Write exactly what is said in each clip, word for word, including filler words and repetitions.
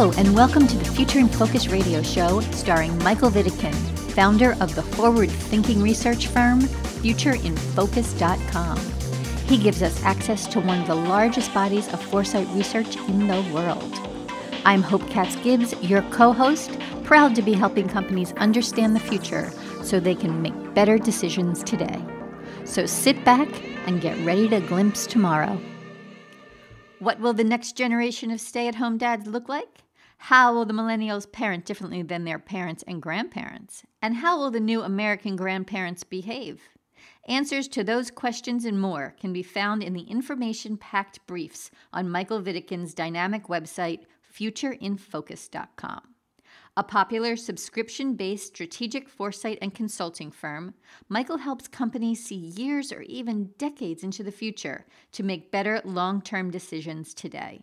Hello, and welcome to the Future in Focus radio show starring Michael Vidikan, founder of the forward-thinking research firm Future In Focus dot com. He gives us access to one of the largest bodies of foresight research in the world. I'm Hope Katz Gibbs, your co-host, proud to be helping companies understand the future so they can make better decisions today. So sit back and get ready to glimpse tomorrow. What will the next generation of stay-at-home dads look like? How will the millennials parent differently than their parents and grandparents? And how will the new American grandparents behave? Answers to those questions and more can be found in the information-packed briefs on Michael Vidikan's dynamic website, Future In Focus dot com. A popular subscription-based strategic foresight and consulting firm, Michael helps companies see years or even decades into the future to make better long-term decisions today.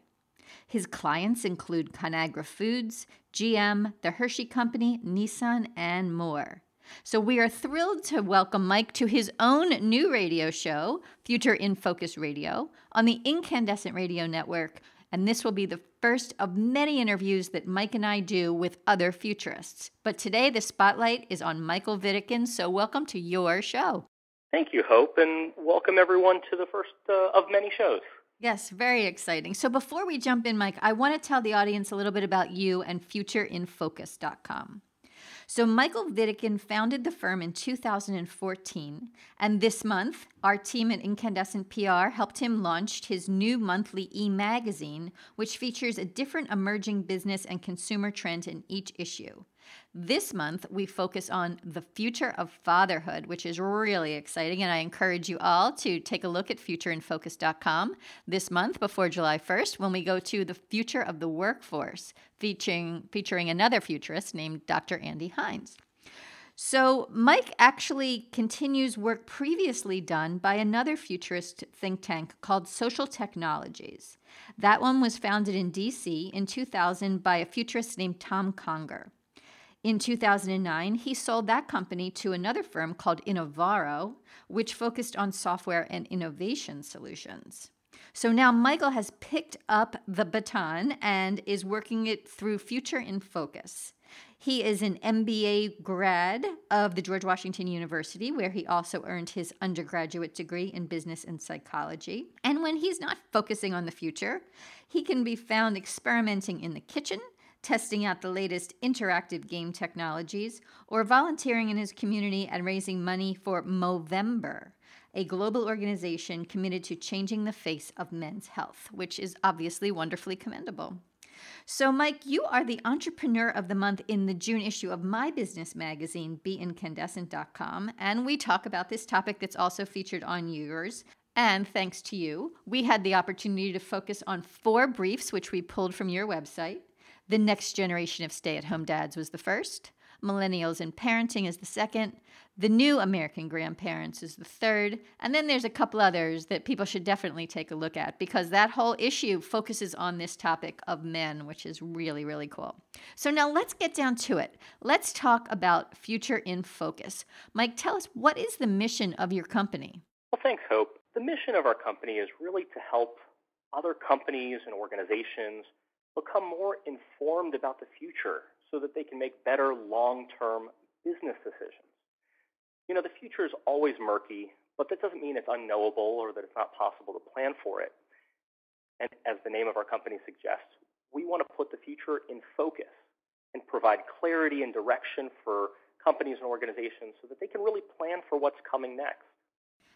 His clients include ConAgra Foods, G M, the Hershey Company, Nissan, and more. So we are thrilled to welcome Mike to his own new radio show, Future in Focus Radio, on the Incandescent Radio Network, and this will be the first of many interviews that Mike and I do with other futurists. But today, the spotlight is on Michael Vidikan, so welcome to your show. Thank you, Hope, and welcome everyone to the first uh, of many shows. Yes, very exciting. So before we jump in, Mike, I want to tell the audience a little bit about you and Future In Focus dot com. So Michael Vidikan founded the firm in two thousand fourteen, and this month, our team at Incandescent P R helped him launch his new monthly e-magazine, which features a different emerging business and consumer trend in each issue. This month, we focus on the future of fatherhood, which is really exciting, and I encourage you all to take a look at Future In Focus dot com this month before July first when we go to the future of the workforce, featuring, featuring another futurist named Doctor Andy Hines. So Mike actually continues work previously done by another futurist think tank called Social Technologies. That one was founded in D C in two thousand by a futurist named Tom Conger. In two thousand nine, he sold that company to another firm called Innovaro, which focused on software and innovation solutions. So now Michael has picked up the baton and is working it through Future in Focus. He is an M B A grad of the George Washington University, where he also earned his undergraduate degree in business and psychology. And when he's not focusing on the future, he can be found experimenting in the kitchen, testing out the latest interactive game technologies, or volunteering in his community and raising money for Movember, a global organization committed to changing the face of men's health, which is obviously wonderfully commendable. So, Mike, you are the Entrepreneur of the Month in the June issue of my business magazine, Be Incandescent dot com, and we talk about this topic that's also featured on yours. And thanks to you, we had the opportunity to focus on four briefs, which we pulled from your website. The next generation of stay-at-home dads was the first. Millennials in parenting is the second. The new American grandparents is the third. And then there's a couple others that people should definitely take a look at because that whole issue focuses on this topic of men, which is really, really cool. So now let's get down to it. Let's talk about Future in Focus. Mike, tell us, what is the mission of your company? Well, thanks, Hope. The mission of our company is really to help other companies and organizations become more informed about the future so that they can make better long-term business decisions. You know, the future is always murky, but that doesn't mean it's unknowable or that it's not possible to plan for it. And as the name of our company suggests, we want to put the future in focus and provide clarity and direction for companies and organizations so that they can really plan for what's coming next.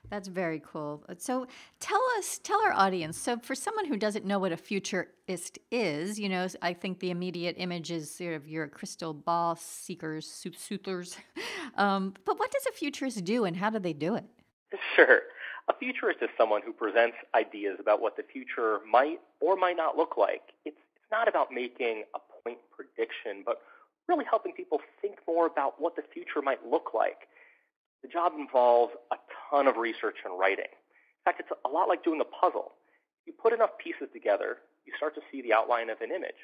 That's very cool. So tell us, tell our audience, so for someone who doesn't know what a futurist is, you know, I think the immediate image is sort of your crystal ball seekers, suitlers. Um, but what does a futurist do and how do they do it? Sure. A futurist is someone who presents ideas about what the future might or might not look like. It's, it's not about making a point prediction, but really helping people think more about what the future might look like. The job involves a ton of research and writing. In fact, it's a lot like doing a puzzle. You put enough pieces together, you start to see the outline of an image.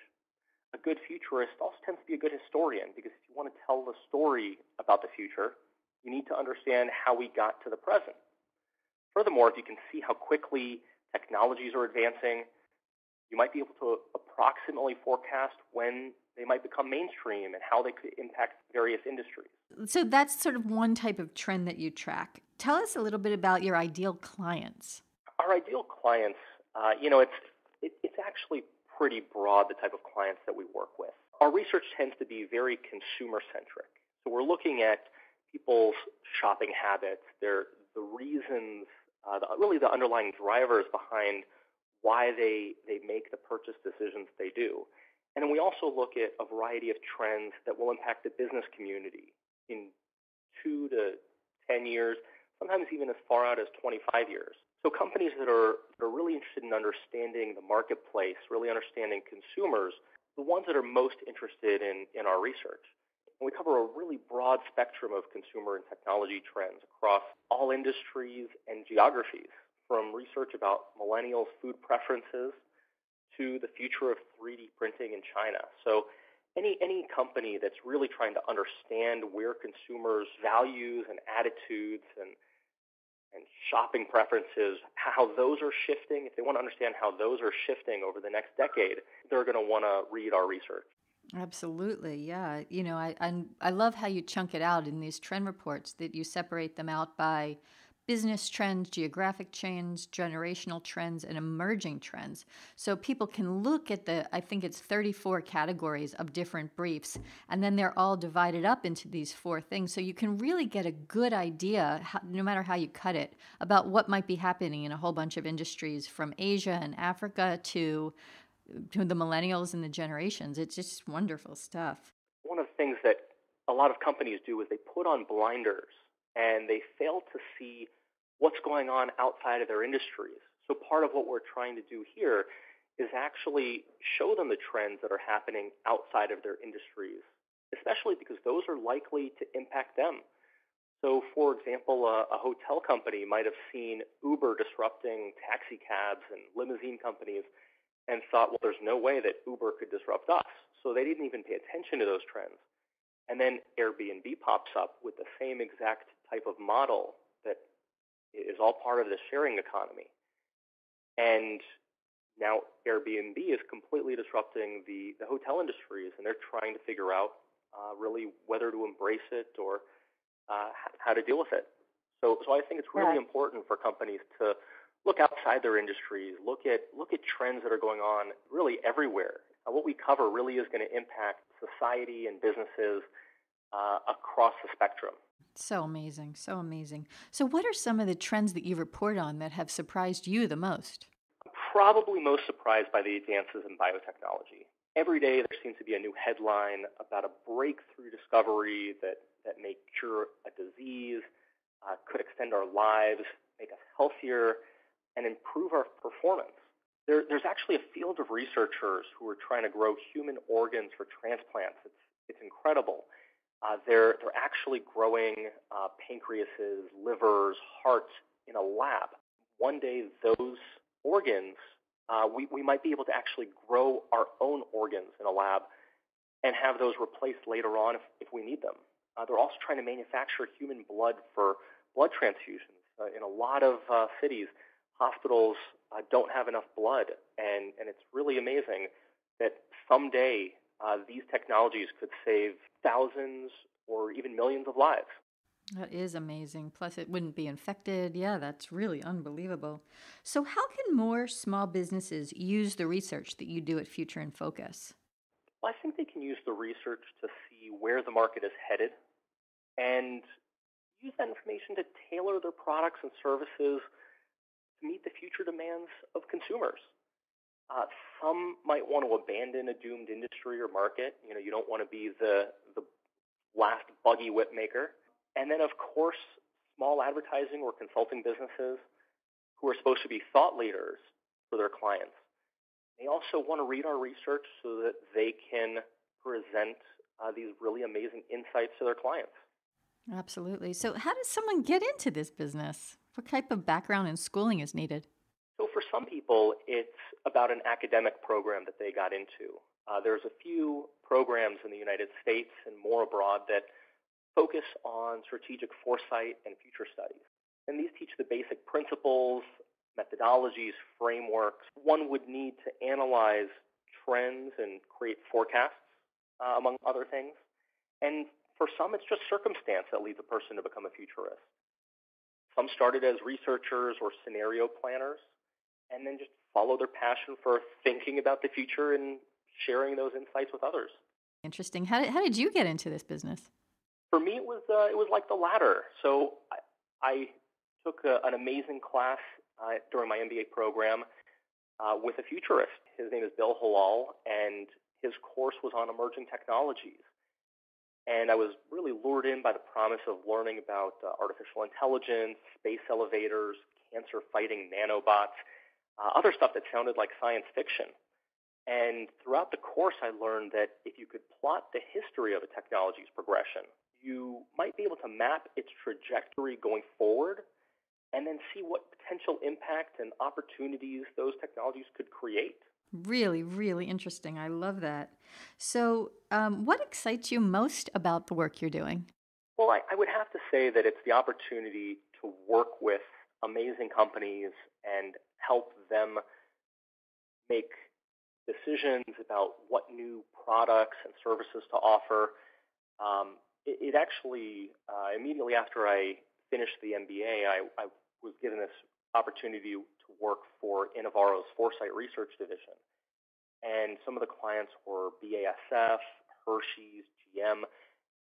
A good futurist also tends to be a good historian because if you want to tell the story about the future, you need to understand how we got to the present. Furthermore, if you can see how quickly technologies are advancing, you might be able to approximately forecast when they might become mainstream and how they could impact various industries. So that's sort of one type of trend that you track. Tell us a little bit about your ideal clients. Our ideal clients, uh, you know, it's it, it's actually pretty broad, the type of clients that we work with. Our research tends to be very consumer-centric. So we're looking at people's shopping habits, their the reasons, uh, the, really the underlying drivers behind why they, they make the purchase decisions they do. And then we also look at a variety of trends that will impact the business community in two to ten years, sometimes even as far out as twenty-five years. So companies that are, that are really interested in understanding the marketplace, really understanding consumers, the ones that are most interested in, in our research. And we cover a really broad spectrum of consumer and technology trends across all industries and geographies, from research about millennials' food preferences to the future of three D printing in China. So any any company that's really trying to understand where consumers' values and attitudes and and shopping preferences, how those are shifting, if they want to understand how those are shifting over the next decade, they're going to want to read our research. Absolutely, yeah. You know, I, I I love how you chunk it out in these trend reports, that you separate them out by business trends, geographic trends, generational trends, and emerging trends. So people can look at the, I think it's thirty-four categories of different briefs, and then they're all divided up into these four things. So you can really get a good idea, how, no matter how you cut it, about what might be happening in a whole bunch of industries, from Asia and Africa to, to the millennials and the generations. It's just wonderful stuff. One of the things that a lot of companies do is they put on blinders, and they fail to see what's going on outside of their industries. So part of what we're trying to do here is actually show them the trends that are happening outside of their industries, especially because those are likely to impact them. So for example, a, a hotel company might have seen Uber disrupting taxi cabs and limousine companies and thought, well, there's no way that Uber could disrupt us. So they didn't even pay attention to those trends. And then Airbnb pops up with the same exact type of model that is all part of the sharing economy. And now Airbnb is completely disrupting the, the hotel industries, and they're trying to figure out uh, really whether to embrace it or uh, how to deal with it. So, so I think it's really yeah. important for companies to look outside their industries, look at, look at trends that are going on really everywhere. Uh, what we cover really is going to impact society and businesses uh, across the spectrum. So amazing, so amazing. So what are some of the trends that you report on that have surprised you the most? I'm probably most surprised by the advances in biotechnology. Every day there seems to be a new headline about a breakthrough discovery that, that may cure a disease, uh, could extend our lives, make us healthier, and improve our performance. There, there's actually a field of researchers who are trying to grow human organs for transplants. It's, it's incredible. Uh, they're, they're actually growing uh, pancreases, livers, hearts in a lab. One day those organs, uh, we, we might be able to actually grow our own organs in a lab and have those replaced later on if, if we need them. Uh, they're also trying to manufacture human blood for blood transfusions. Uh, in a lot of uh, cities, hospitals uh, don't have enough blood, and, and it's really amazing that someday uh, these technologies could save thousands or even millions of lives. That is amazing. Plus, it wouldn't be infected. Yeah, that's really unbelievable. So how can more small businesses use the research that you do at Future in Focus? Well, I think they can use the research to see where the market is headed and use that information to tailor their products and services to meet the future demands of consumers. Uh, some might want to abandon a doomed industry or market. You know, you don't want to be the, the last buggy whip maker. And then, of course, small advertising or consulting businesses who are supposed to be thought leaders for their clients. They also want to read our research so that they can present uh, these really amazing insights to their clients. Absolutely. So how does someone get into this business? What type of background and schooling is needed? So for some people, it's about an academic program that they got into. Uh, there's a few programs in the United States and more abroad that focus on strategic foresight and future studies. And these teach the basic principles methodologies, frameworks one would need to analyze trends and create forecasts, uh, among other things. And for some, it's just circumstance that leads a person to become a futurist. Some started as researchers or scenario planners and then just follow their passion for thinking about the future and sharing those insights with others. Interesting. How did, how did you get into this business? For me, it was uh, it was like the latter. So I, I took a, an amazing class uh, during my M B A program uh, with a futurist. His name is Bill Halal, and his course was on emerging technologies. And I was really lured in by the promise of learning about uh, artificial intelligence, space elevators, cancer-fighting nanobots, uh, other stuff that sounded like science fiction. And throughout the course, I learned that if you could plot the history of a technology's progression, you might be able to map its trajectory going forward and then see what potential impact and opportunities those technologies could create. Really, really interesting. I love that. So um, what excites you most about the work you're doing? Well, I, I would have to say that it's the opportunity to work with amazing companies and help them make decisions about what new products and services to offer. Um, it, it actually, uh, immediately after I finished the M B A, I, I was given this opportunity to work for Innovaro's Foresight Research Division. And some of the clients were B A S F, Hershey's, G M,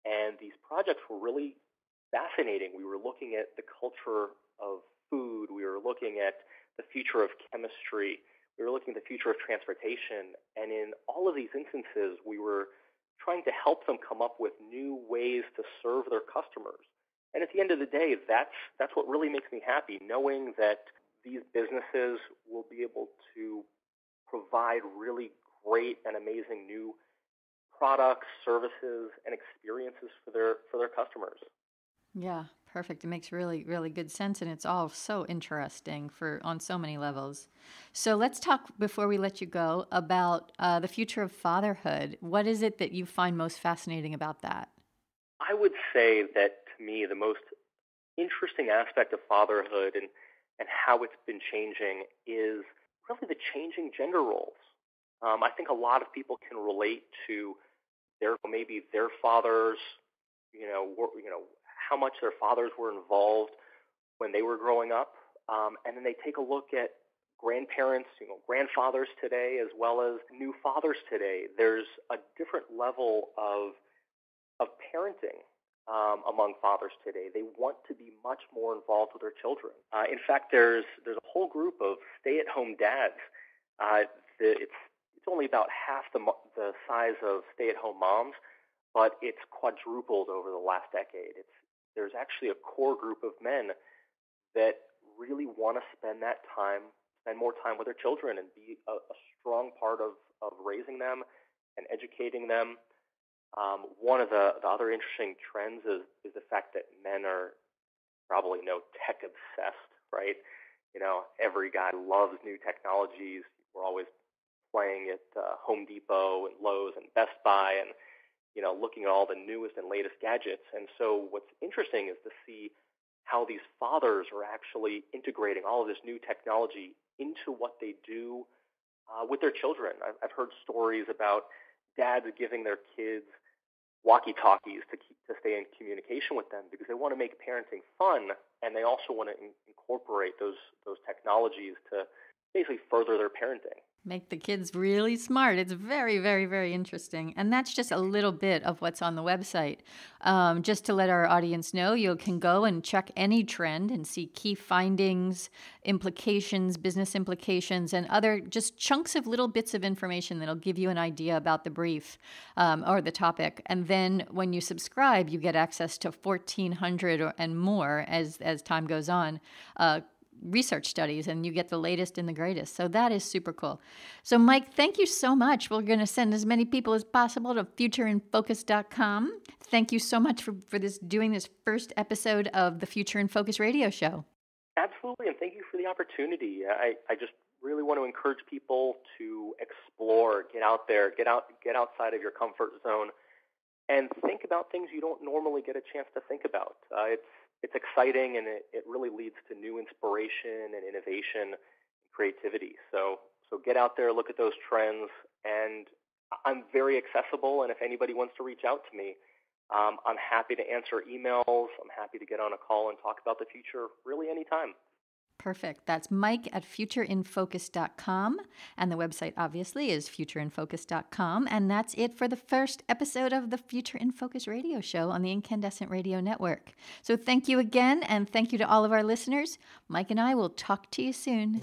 and these projects were really fascinating. We were looking at the culture of food. We were looking at the future of chemistry. We were looking at the future of transportation, and in all of these instances, we were trying to help them come up with new ways to serve their customers. And at the end of the day, that's that's what really makes me happy, knowing that these businesses will be able to provide really great and amazing new products, services, and experiences for their for their customers. Yeah, perfect. It makes really, really good sense, and it's all so interesting for on so many levels. So let's talk, before we let you go, about uh, the future of fatherhood. What is it that you find most fascinating about that? I would say that, to me, the most interesting aspect of fatherhood and, and how it's been changing is really the changing gender roles. Um, I think a lot of people can relate to their maybe their fathers, you know, were, you know, how much their fathers were involved when they were growing up. Um, and then they take a look at grandparents, you know, grandfathers today, as well as new fathers today. There's a different level of, of parenting um, among fathers today. They want to be much more involved with their children. Uh, in fact, there's there's a whole group of stay-at-home dads. Uh, the, it's, it's only about half the, the size of stay-at-home moms, but it's quadrupled over the last decade. It's There's actually a core group of men that really want to spend that time, spend more time with their children and be a, a strong part of, of raising them and educating them. Um, one of the, the other interesting trends is, is the fact that men are probably no tech obsessed, right? You know, every guy loves new technologies. We're always playing at uh, Home Depot and Lowe's and Best Buy and you know, looking at all the newest and latest gadgets. And so what's interesting is to see how these fathers are actually integrating all of this new technology into what they do uh, with their children. I've, I've heard stories about dads giving their kids walkie-talkies to, keep, to stay in communication with them because they want to make parenting fun, and they also want to in- incorporate those, those technologies to basically further their parenting. Make the kids really smart. It's very, very, very interesting. And that's just a little bit of what's on the website. Um, just to let our audience know, you can go and check any trend and see key findings, implications, business implications, and other just chunks of little bits of information that'll give you an idea about the brief um, or the topic. And then when you subscribe, you get access to fourteen hundred or, and more as, as time goes on, uh, research studies, and you get the latest and the greatest. So that is super cool. So Mike, thank you so much. We're going to send as many people as possible to future in focus dot com. Thank you so much for, for this doing this first episode of the Future in Focus radio show. Absolutely, and thank you for the opportunity. I, I just really want to encourage people to explore, get out there, get out, get outside of your comfort zone, and think about things you don't normally get a chance to think about. Uh, it's it's exciting, and it, it really leads to new inspiration and innovation and creativity. So so get out there, look at those trends, and I'm very accessible, and if anybody wants to reach out to me, um, I'm happy to answer emails. I'm happy to get on a call and talk about the future really anytime. Perfect. That's Mike at future in focus dot com. And the website, obviously, is future in focus dot com. And that's it for the first episode of the Future in Focus radio show on the Incandescent Radio Network. So thank you again, and thank you to all of our listeners. Mike and I will talk to you soon.